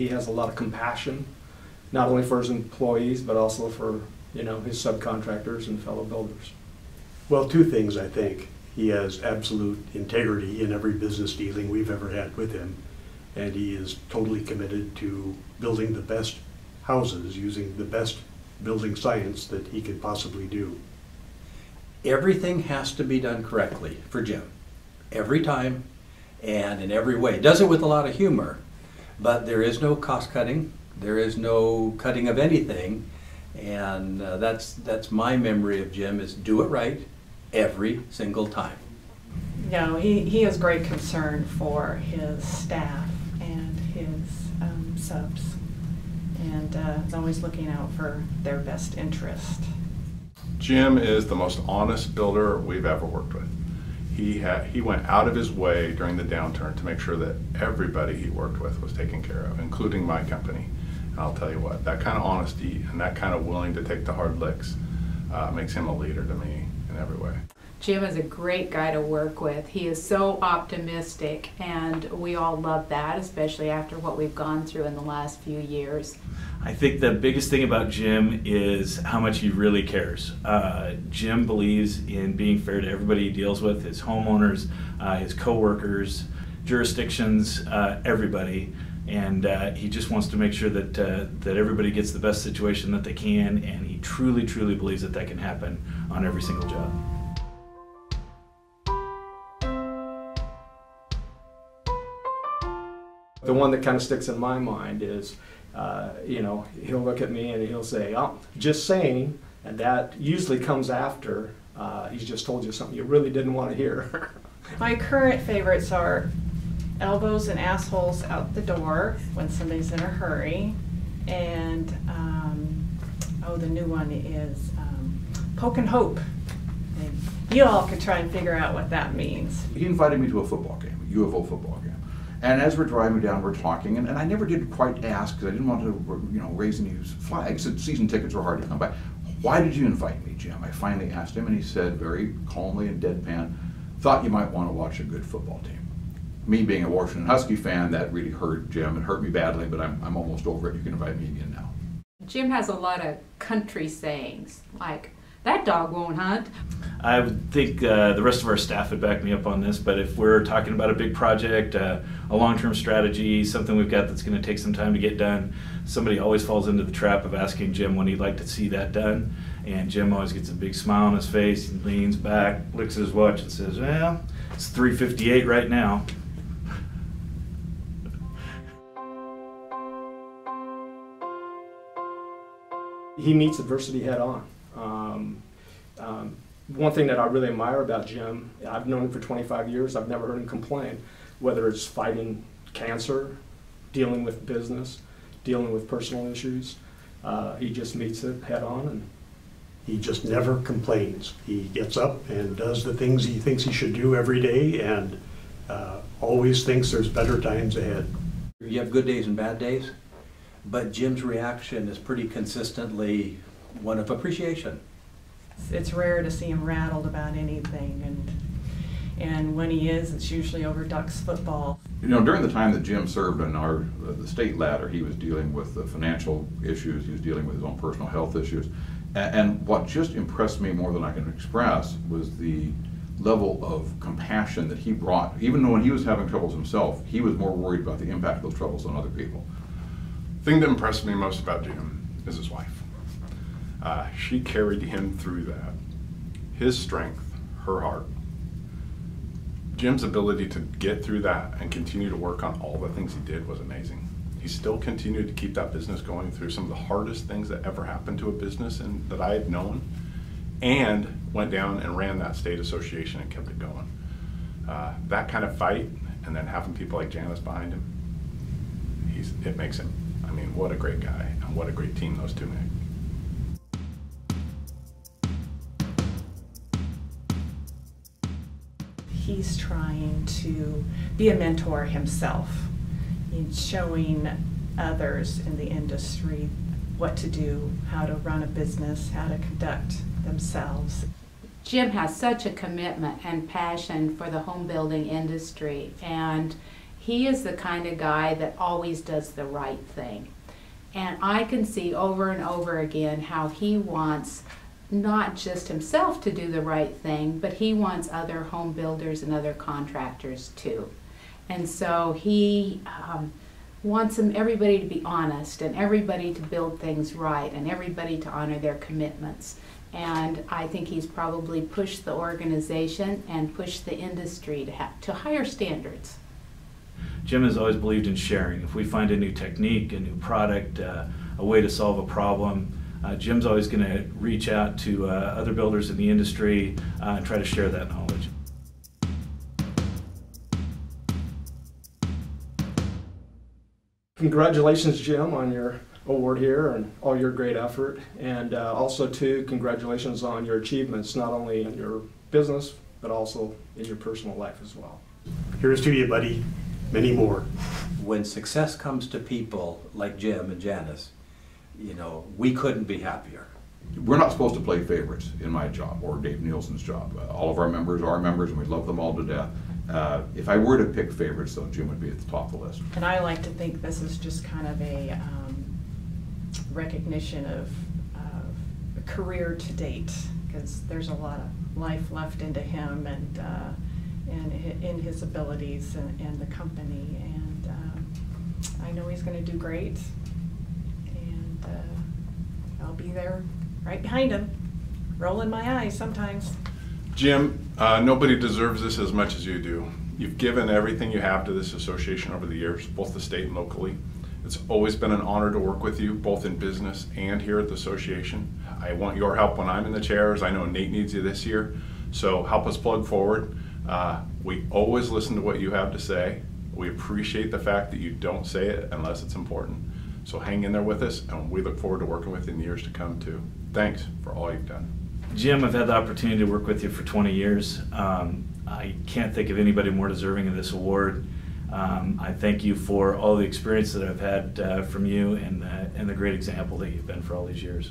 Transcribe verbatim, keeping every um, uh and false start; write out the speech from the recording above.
he has a lot of compassion, not only for his employees, but also for, you know, his subcontractors and fellow builders. Well, two things, I think. He has absolute integrity in every business dealing we've ever had with him, and he is totally committed to building the best houses using the best building science that he could possibly do. Everything has to be done correctly for Jim, every time and in every way. Does it with a lot of humor, but there is no cost cutting, there is no cutting of anything, and uh, that's that's my memory of Jim, is do it right every single time. No, he, he has great concern for his staff and his um, subs, and uh, is always looking out for their best interest. Jim is the most honest builder we've ever worked with. He, ha he went out of his way during the downturn to make sure that everybody he worked with was taken care of, including my company. And I'll tell you what, that kind of honesty and that kind of willing to take the hard licks uh, makes him a leader to me in every way. Jim is a great guy to work with. He is so optimistic, and we all love that, especially after what we've gone through in the last few years. I think the biggest thing about Jim is how much he really cares. Uh, Jim believes in being fair to everybody he deals with, his homeowners, uh, his co-workers, jurisdictions, uh, everybody. And uh, he just wants to make sure that, uh, that everybody gets the best situation that they can, and he truly, truly believes that that can happen on every single job. The one that kind of sticks in my mind is, uh, you know, he'll look at me and he'll say, "Oh, just saying," and that usually comes after uh, he's just told you something you really didn't want to hear. My current favorites are elbows and assholes out the door when somebody's in a hurry, and um, oh, the new one is um, poke and hope. And you all could try and figure out what that means. He invited me to a football game, a U F O football game. And as we're driving down, we're talking, and, and I never did quite ask, because I didn't want to, you know, raise any flags. Season tickets were hard to come by. "Why did you invite me, Jim?" I finally asked him, and he said very calmly and deadpan, "Thought you might want to watch a good football team." Me being a Washington Husky fan, that really hurt Jim. It hurt me badly, but I'm, I'm almost over it. You can invite me again now. Jim has a lot of country sayings, like, "That dog won't hunt." I would think uh, the rest of our staff would back me up on this, but if we're talking about a big project, uh, a long-term strategy, something we've got that's going to take some time to get done, somebody always falls into the trap of asking Jim when he'd like to see that done, and Jim always gets a big smile on his face and leans back, looks at his watch and says, "Well, it's three fifty-eight right now." He meets adversity head-on. Um, um, one thing that I really admire about Jim, I've known him for twenty-five years, I've never heard him complain, whether it's fighting cancer, dealing with business, dealing with personal issues. Uh, he just meets it head-on. And he just never complains. He gets up and does the things he thinks he should do every day, and uh, always thinks there's better times ahead. You have good days and bad days, but Jim's reaction is pretty consistently one of appreciation. It's rare to see him rattled about anything, and and when he is, it's usually over Ducks football. You know, during the time that Jim served on our uh, the state ladder, he was dealing with the financial issues, he was dealing with his own personal health issues, and, and what just impressed me more than I can express was the level of compassion that he brought. Even though when he was having troubles himself, he was more worried about the impact of those troubles on other people. The thing that impressed me most about Jim is his wife. Uh, she carried him through that. His strength, her heart. Jim's ability to get through that and continue to work on all the things he did was amazing. He still continued to keep that business going through some of the hardest things that ever happened to a business and that I had known, and went down and ran that state association and kept it going. Uh, that kind of fight, and then having people like Janice behind him, he's, it makes him, I mean, what a great guy, and what a great team those two make. He's trying to be a mentor himself in showing others in the industry what to do, how to run a business, how to conduct themselves. Jim has such a commitment and passion for the home building industry, and He is the kind of guy that always does the right thing. And I can see over and over again how he wants not just himself to do the right thing, but he wants other home builders and other contractors too. And so he um, wants them, everybody to be honest, and everybody to build things right, and everybody to honor their commitments. And I think he's probably pushed the organization and pushed the industry to, ha to higher standards. Jim has always believed in sharing. If we find a new technique, a new product, uh, a way to solve a problem, uh, Jim's always going to reach out to uh, other builders in the industry uh, and try to share that knowledge. Congratulations, Jim, on your award here and all your great effort, and uh, also too, congratulations on your achievements, not only in your business but also in your personal life as well. Here's to you, buddy. Many more. When success comes to people like Jim and Janice, you know, we couldn't be happier. We're not supposed to play favorites in my job or Dave Nielsen's job. Uh, all of our members are members and we love them all to death. Uh, if I were to pick favorites though, Jim would be at the top of the list. And I like to think this is just kind of a um, recognition of, of a career to date, because there's a lot of life left into him and uh, and in his abilities and, and the company, and uh, I know he's going to do great, and uh, I'll be there right behind him, rolling my eyes sometimes. Jim, uh, nobody deserves this as much as you do. You've given everything you have to this association over the years, both the state and locally. It's always been an honor to work with you, both in business and here at the association. I want your help when I'm in the chairs. I know Nate needs you this year, so help us plug forward. Uh, we always listen to what you have to say. We appreciate the fact that you don't say it unless it's important. So hang in there with us, and we look forward to working with you in the years to come too. Thanks for all you've done. Jim, I've had the opportunity to work with you for twenty years. Um, I can't think of anybody more deserving of this award. Um, I thank you for all the experience that I've had uh, from you and, uh, and the great example that you've been for all these years.